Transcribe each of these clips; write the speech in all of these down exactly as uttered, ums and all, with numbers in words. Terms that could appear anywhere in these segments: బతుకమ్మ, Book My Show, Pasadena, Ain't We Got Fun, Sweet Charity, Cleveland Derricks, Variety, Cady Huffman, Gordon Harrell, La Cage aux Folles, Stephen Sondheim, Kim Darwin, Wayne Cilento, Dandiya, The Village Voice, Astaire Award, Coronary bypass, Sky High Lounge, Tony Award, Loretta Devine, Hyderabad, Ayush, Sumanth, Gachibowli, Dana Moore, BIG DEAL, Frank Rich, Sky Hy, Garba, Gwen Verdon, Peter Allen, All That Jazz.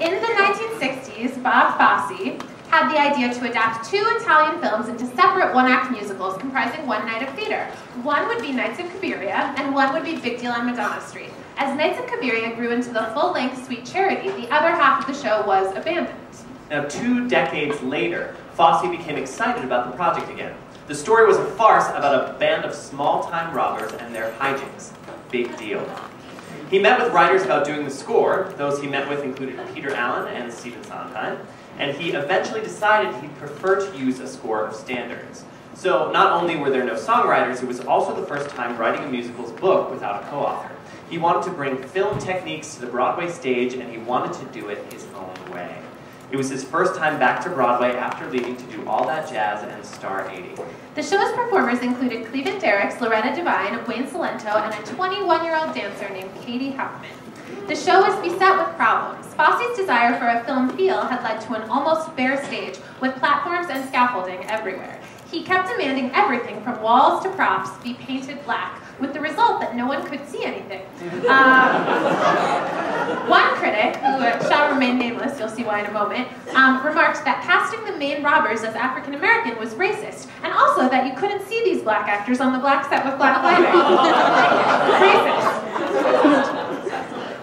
In the nineteen sixties, Bob Fosse had the idea to adapt two Italian films into separate one-act musicals comprising one night of theater. One would be Nights of Cabiria, and one would be Big Deal on Madonna Street. As Nights of Cabiria grew into the full-length Sweet Charity, the other half of the show was abandoned. Now, two decades later, Fosse became excited about the project again. The story was a farce about a band of small-time robbers and their hijinks. Big Deal. He met with writers about doing the score. Those he met with included Peter Allen and Stephen Sondheim, and he eventually decided he'd prefer to use a score of standards. So not only were there no songwriters, it was also the first time writing a musical's book without a co-author. He wanted to bring film techniques to the Broadway stage, and he wanted to do it his own way. It was his first time back to Broadway after leaving to do All That Jazz and Star eighty. The show's performers included Cleveland Derricks, Loretta Devine, Wayne Cilento, and a twenty-one-year-old dancer named Cady Huffman. The show was beset with problems. Fosse's desire for a film feel had led to an almost bare stage with platforms and scaffolding everywhere. He kept demanding everything from walls to props be painted black, with the result that no one could see anything. Um, one critic, who shall remain nameless, you'll see why in a moment, um, remarked that casting the main robbers as African-American was racist, and also that you couldn't see these black actors on the black set with black lighting. Racist.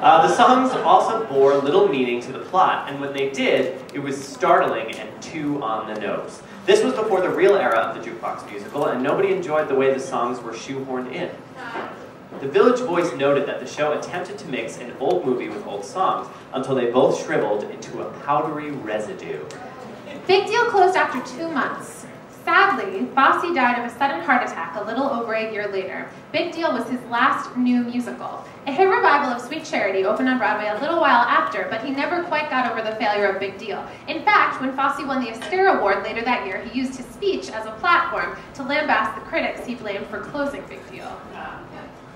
Uh, the songs also bore little meaning to the plot, and when they did, it was startling and too on the nose. This was before the real era of the jukebox musical, and nobody enjoyed the way the songs were shoehorned in. The Village Voice noted that the show attempted to mix an old movie with old songs, until they both shriveled into a powdery residue. Big Deal closed after two months. Sadly, Fosse died of a sudden heart attack a little over a year later. Big Deal was his last new musical. A hit revival of Sweet Charity opened on Broadway a little while after, but he never quite got over the failure of Big Deal. In fact, when Fosse won the Astaire Award later that year, he used his speech as a platform to lambast the critics he blamed for closing Big Deal.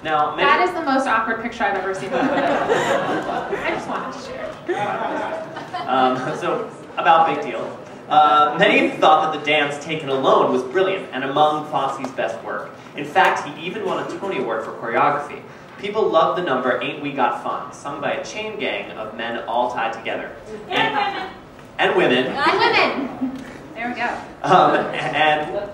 Now, that is the most awkward picture I've ever seen. I just wanted to share. Um, so, about Big Deal. Uh, many thought that the dance taken alone was brilliant and among Fosse's best work. In fact, he even won a Tony Award for choreography. People loved the number Ain't We Got Fun, sung by a chain gang of men all tied together. And, and women. And women. There we go. Um, and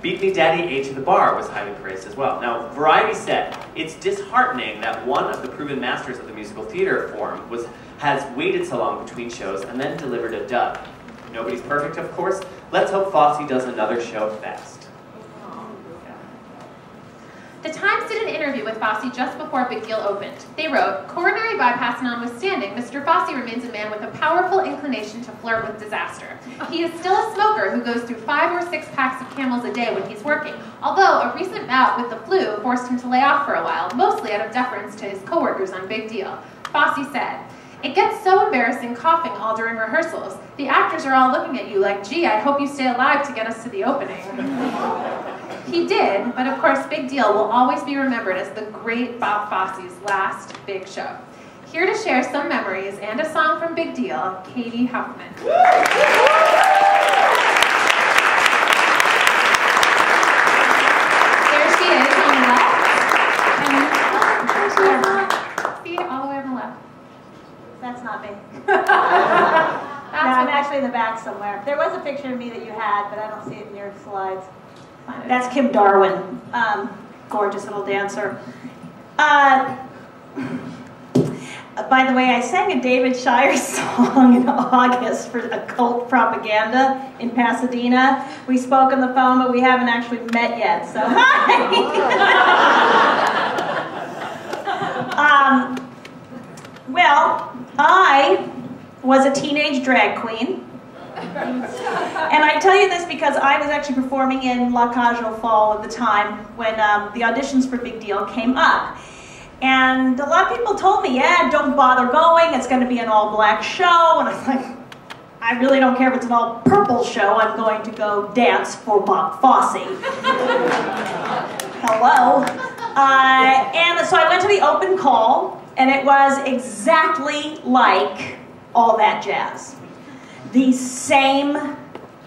Beat Me Daddy A to the Bar was highly praised as well. Now, Variety said, it's disheartening that one of the proven masters of the musical theater form was, has waited so long between shows and then delivered a dud. Nobody's perfect, of course. Let's hope Fosse does another show fast. The Times did an interview with Fosse just before Big Deal opened. They wrote, "Coronary bypass notwithstanding, Mister Fosse remains a man with a powerful inclination to flirt with disaster. He is still a smoker who goes through five or six packs of Camels a day when he's working, although a recent bout with the flu forced him to lay off for a while, mostly out of deference to his coworkers on Big Deal." Fosse said, "It gets so embarrassing coughing all during rehearsals. The actors are all looking at you like, gee, I hope you stay alive to get us to the opening." He did, but of course Big Deal will always be remembered as the great Bob Fosse's last big show. Here to share some memories and a song from Big Deal, Cady Huffman. There she is on the left. And oh, see, all the way on the left. That's not me. That's no, I'm actually in the back somewhere. There was a picture of me that you had, but I don't see it in your slides. That's Kim Darwin, um, gorgeous little dancer. Uh, by the way, I sang a David Shire song in August for occult propaganda in Pasadena. We spoke on the phone, but we haven't actually met yet, so hi! um, well, I was a teenage drag queen. And I tell you this because I was actually performing in La Cage aux Folles at the time when um, the auditions for Big Deal came up. And a lot of people told me, yeah, don't bother going, it's going to be an all-black show. And I'm like, I really don't care if it's an all-purple show, I'm going to go dance for Bob Fosse. Hello. Uh, and so I went to the open call, and it was exactly like All That Jazz. The same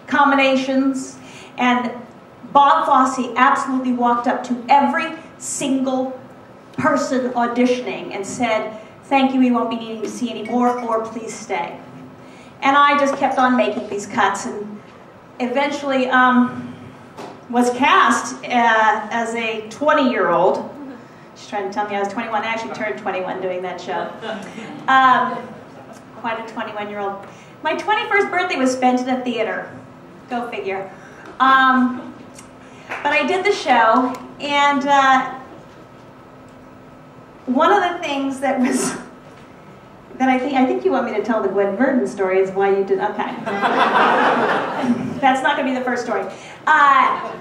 combinations, and Bob Fosse absolutely walked up to every single person auditioning and said, thank you, we won't be needing to see any more, or please stay. And I just kept on making these cuts and eventually um, was cast uh, as a twenty-year-old. She's trying to tell me I was twenty-one. I actually turned twenty-one doing that show. Um, quite a twenty-one-year-old. My twenty-first birthday was spent in a theater. Go figure. Um, but I did the show, and uh, one of the things that was, that I think, I think you want me to tell the Gwen Verdon story is why you did, okay. That's not going to be the first story. Uh,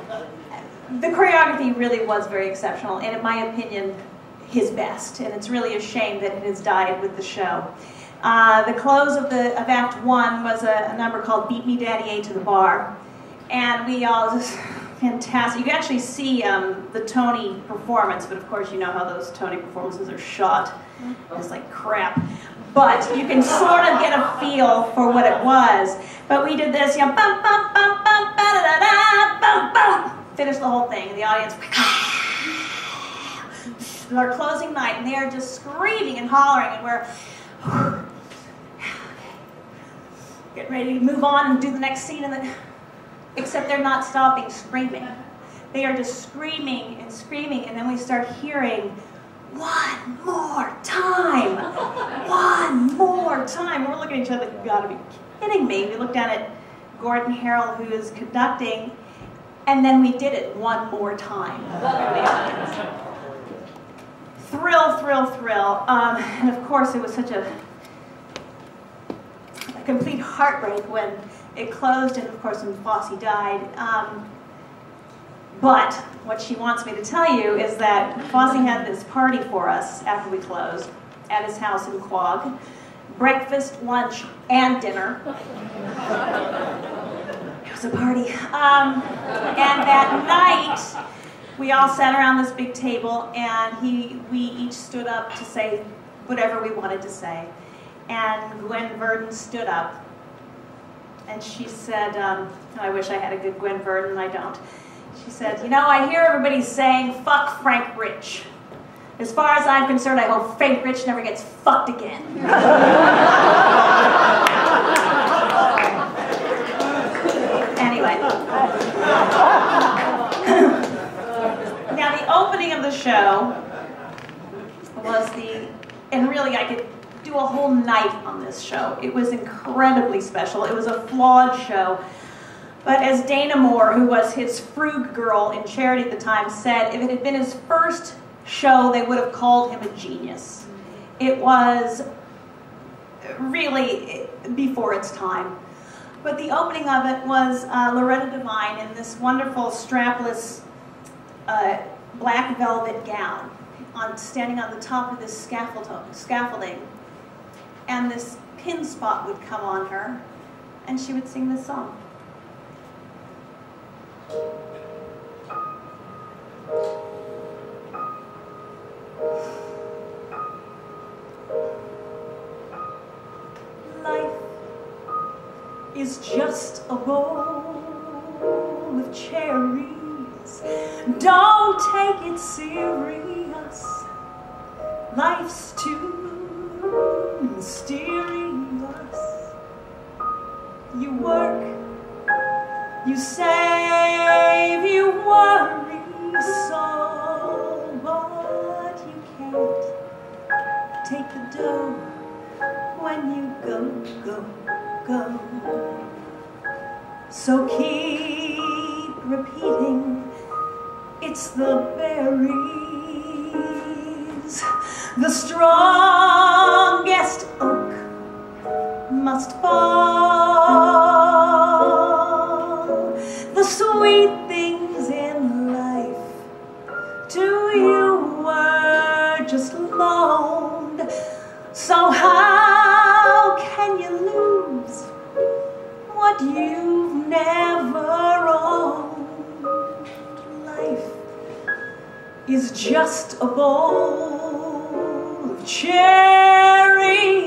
the choreography really was very exceptional, and in my opinion, his best, and it's really a shame that it has died with the show. Uh, the close of, the, of Act One was a, a number called Beat Me Daddy A to the Bar, and we all just, fantastic. You can actually see um, the Tony performance, but of course you know how those Tony performances are shot. It's like crap. But you can sort of get a feel for what it was. But we did this, you know, bum, bum, bum, bum, ba, da, da, da, bum, bum. Finished the whole thing, and the audience, our closing night, and they are just screaming and hollering, and we're, getting ready to move on and do the next scene, and then, except they're not stopping screaming. They are just screaming and screaming, and then we start hearing, one more time, one more time. We're looking at each other, you gotta be kidding me. We looked down at Gordon Harrell, who is conducting, and then we did it one more time. Thrill, thrill, thrill. Um, and of course, it was such a, a complete heartbreak when it closed, and of course when Fosse died. Um, but what she wants me to tell you is that Fosse had this party for us after we closed at his house in Quogue. Breakfast, lunch, and dinner. It was a party. Um, and that night, we all sat around this big table, and he, we each stood up to say whatever we wanted to say. And Gwen Verdon stood up. And she said, um, I wish I had a good Gwen Verdon, I don't. She said, you know, I hear everybody saying, fuck Frank Rich. As far as I'm concerned, I hope Frank Rich never gets fucked again. Anyway. Now, the opening of the show was the, and really I could do a whole night on this show. It was incredibly special. It was a flawed show. But as Dana Moore, who was his Frug girl in Charity at the time, said, if it had been his first show, they would have called him a genius. It was really before its time. But the opening of it was uh, Loretta Devine in this wonderful strapless uh, black velvet gown, on, standing on the top of this scaffold, scaffolding. And this pin spot would come on her, and she would sing this song. Life is just a bowl with cherries. Don't take it serious. Life's too mysterious. You work, you save, you worry, so what? You can't take the dough when you go, go, go. So keep repeating, it's the berries. The strongest oak must fall. Sweet things in life to you were just loaned. So how can you lose what you've never owned? Life is just a bowl of cherries.